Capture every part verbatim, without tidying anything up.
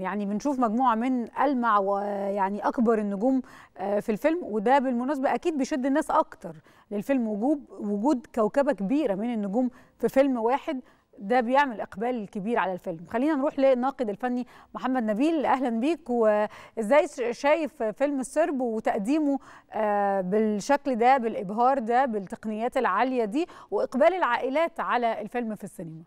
يعني بنشوف مجموعه من ألمع ويعني اكبر النجوم في الفيلم، وده بالمناسبه اكيد بيشد الناس اكتر للفيلم. وجود وجود كوكبه كبيره من النجوم في فيلم واحد ده بيعمل اقبال كبير على الفيلم. خلينا نروح للناقد الفني محمد نبيل، اهلا بيك. وازاي شايف فيلم السرب وتقديمه بالشكل ده، بالابهار ده، بالتقنيات العاليه دي، واقبال العائلات على الفيلم في السينما؟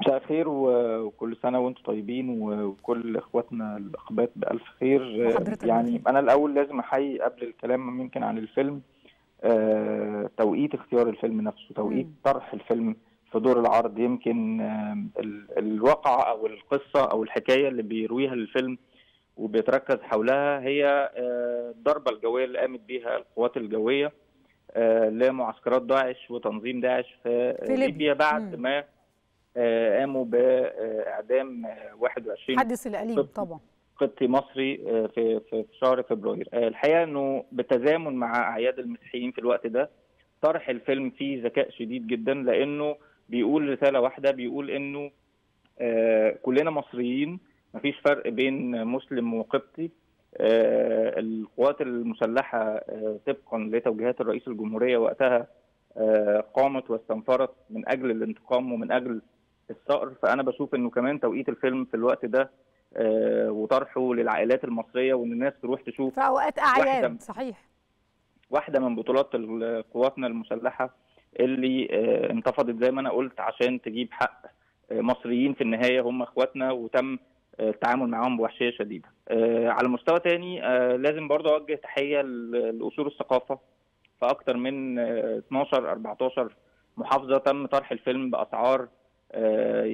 مساء خير وكل سنه وانتم طيبين وكل اخواتنا الاقباط بالف خير. يعني انا الاول لازم احيي قبل الكلام ممكن عن الفيلم توقيت اختيار الفيلم نفسه، توقيت م. طرح الفيلم في دور العرض. يمكن الواقعة أو القصة أو الحكاية اللي بيرويها الفيلم وبيتركز حولها هي الضربة الجوية اللي قامت بيها القوات الجوية لمعسكرات داعش وتنظيم داعش في, في ليبيا بعد مم. ما قاموا بإعدام واحد وعشرين حدث الأليم طبعا قبطي مصري في في شهر فبراير. الحقيقة إنه بالتزامن مع أعياد المسيحيين في الوقت ده طرح الفيلم فيه ذكاء شديد جدا، لأنه بيقول رسالة واحدة، بيقول انه آه كلنا مصريين، مفيش فرق بين مسلم وقبطي. آه القوات المسلحة آه طبقا لتوجيهات الرئيس الجمهورية وقتها آه قامت واستنفرت من اجل الانتقام ومن اجل الثأر. فانا بشوف انه كمان توقيت الفيلم في الوقت ده آه وطرحه للعائلات المصرية، وان الناس تروح تشوف في اوقات اعياد صحيح واحدة من بطولات قواتنا المسلحة اللي انتفضت زي ما انا قلت عشان تجيب حق مصريين في النهايه هم اخواتنا، وتم التعامل معاهم بوحشيه شديده. على مستوى تاني لازم برضه اوجه تحيه لاصول الثقافه. فاكثر من اتناشر اربعتاشر محافظه تم طرح الفيلم باسعار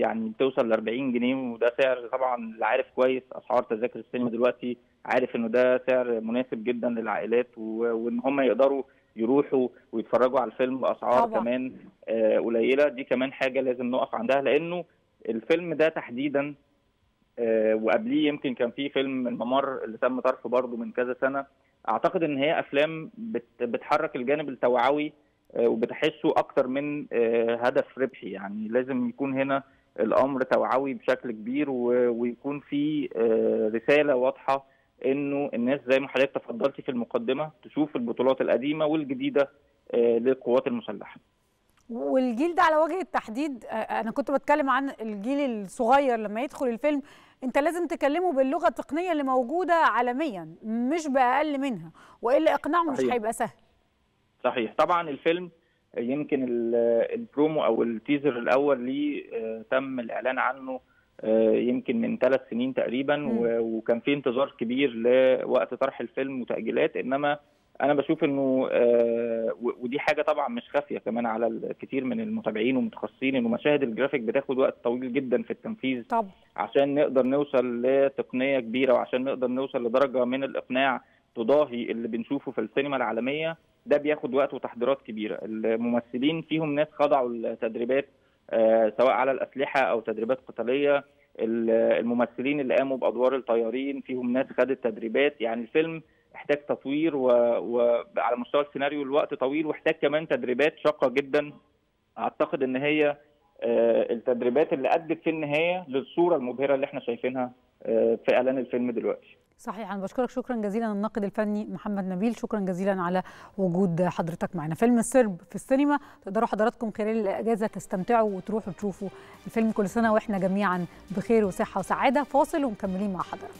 يعني بتوصل ل اربعين جنيه، وده سعر طبعا اللي عارف كويس اسعار تذاكر السينما دلوقتي عارف انه ده سعر مناسب جدا للعائلات، وان هم يقدروا يروحوا ويتفرجوا على الفيلم باسعار كمان آه قليله. دي كمان حاجه لازم نقف عندها، لانه الفيلم ده تحديدا آه وقبليه يمكن كان في فيلم الممر اللي تم طرحه برضه من كذا سنه. اعتقد ان هي افلام بتحرك الجانب التوعوي آه وبتحسه اكتر من آه هدف ربحي. يعني لازم يكون هنا الامر توعوي بشكل كبير، ويكون في آه رساله واضحه انه الناس زي ما حضرتك تفضلتي في المقدمه تشوف البطولات القديمه والجديده للقوات المسلحه. والجيل ده على وجه التحديد، انا كنت بتكلم عن الجيل الصغير لما يدخل الفيلم، انت لازم تكلمه باللغه التقنيه اللي موجوده عالميا مش باقل منها، والا اقناعه مش هيبقى سهل. صحيح طبعا. الفيلم يمكن البرومو او التيزر الاول ليه تم الاعلان عنه يمكن من ثلاث سنين تقريبا م. وكان في انتظار كبير لوقت طرح الفيلم وتأجيلات. انما انا بشوف انه ودي حاجه طبعا مش خافيه كمان على الكثير من المتابعين والمتخصصين، انه مشاهد الجرافيك بتاخد وقت طويل جدا في التنفيذ طب. عشان نقدر نوصل لتقنيه كبيره وعشان نقدر نوصل لدرجه من الاقناع تضاهي اللي بنشوفه في السينما العالميه، ده بياخد وقت وتحضيرات كبيره. الممثلين فيهم ناس خضعوا التدريبات آه سواء على الأسلحة أو تدريبات قتالية، الممثلين اللي قاموا بأدوار الطيارين فيهم ناس خدت تدريبات. يعني الفيلم احتاج تطوير وعلى و... مستوى السيناريو الوقت طويل، واحتاج كمان تدريبات شاقة جدا. أعتقد إن هي آه التدريبات اللي أدت في النهاية للصورة المبهرة اللي احنا شايفينها آه في إعلان الفيلم دلوقتي. صحيح. أنا بشكرك شكرا جزيلا الناقد الفني محمد نبيل، شكرا جزيلا على وجود حضرتك معنا. فيلم السرب في السينما، تقدروا حضراتكم خلال الأجازة تستمتعوا وتروحوا تشوفوا الفيلم. كل سنة وإحنا جميعا بخير وصحة وسعادة. فاصل ومكملين مع حضراتكم.